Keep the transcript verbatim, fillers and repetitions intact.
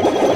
You